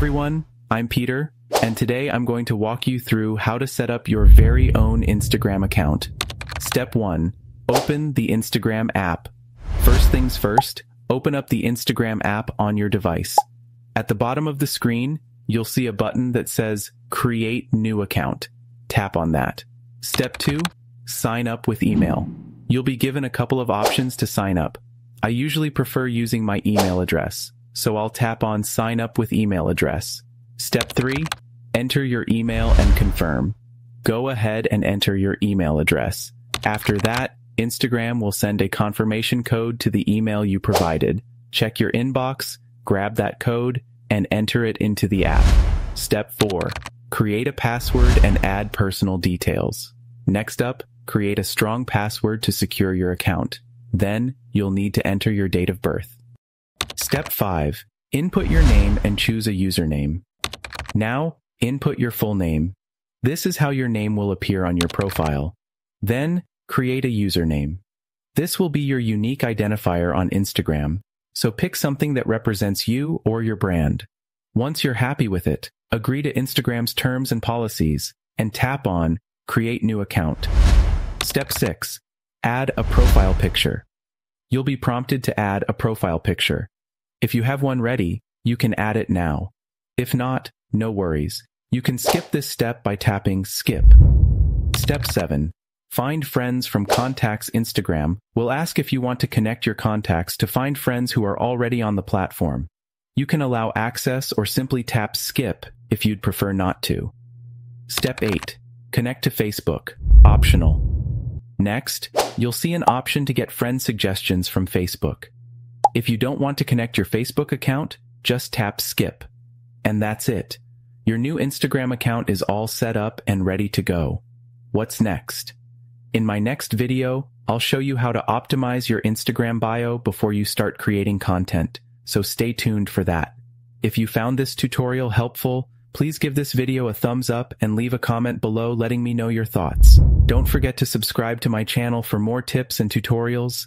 everyone, I'm Peter, and today I'm going to walk you through how to set up your very own Instagram account. Step 1. Open the Instagram app. First things first, open up the Instagram app on your device. At the bottom of the screen, you'll see a button that says Create New Account. Tap on that. Step 2. Sign up with email. You'll be given a couple of options to sign up. I usually prefer using my email address, so I'll tap on Sign Up with Email Address. Step 3. Enter your email and confirm. Go ahead and enter your email address. After that, Instagram will send a confirmation code to the email you provided. Check your inbox, grab that code, and enter it into the app. Step 4. Create a password and add personal details. Next up, create a strong password to secure your account. Then, you'll need to enter your date of birth. Step 5. Input your name and choose a username. Now, input your full name. This is how your name will appear on your profile. Then, create a username. This will be your unique identifier on Instagram, so pick something that represents you or your brand. Once you're happy with it, agree to Instagram's terms and policies, and tap on Create New Account. Step 6. Add a profile picture. You'll be prompted to add a profile picture. If you have one ready, you can add it now. If not, no worries. You can skip this step by tapping Skip. Step 7. Find friends from contacts. Instagram will ask if you want to connect your contacts to find friends who are already on the platform. You can allow access or simply tap Skip if you'd prefer not to. Step 8. Connect to Facebook. Optional. Next, you'll see an option to get friend suggestions from Facebook. If you don't want to connect your Facebook account, just tap Skip. And that's it. Your new Instagram account is all set up and ready to go. What's next? In my next video, I'll show you how to optimize your Instagram bio before you start creating content, so stay tuned for that. If you found this tutorial helpful, please give this video a thumbs up and leave a comment below letting me know your thoughts. Don't forget to subscribe to my channel for more tips and tutorials.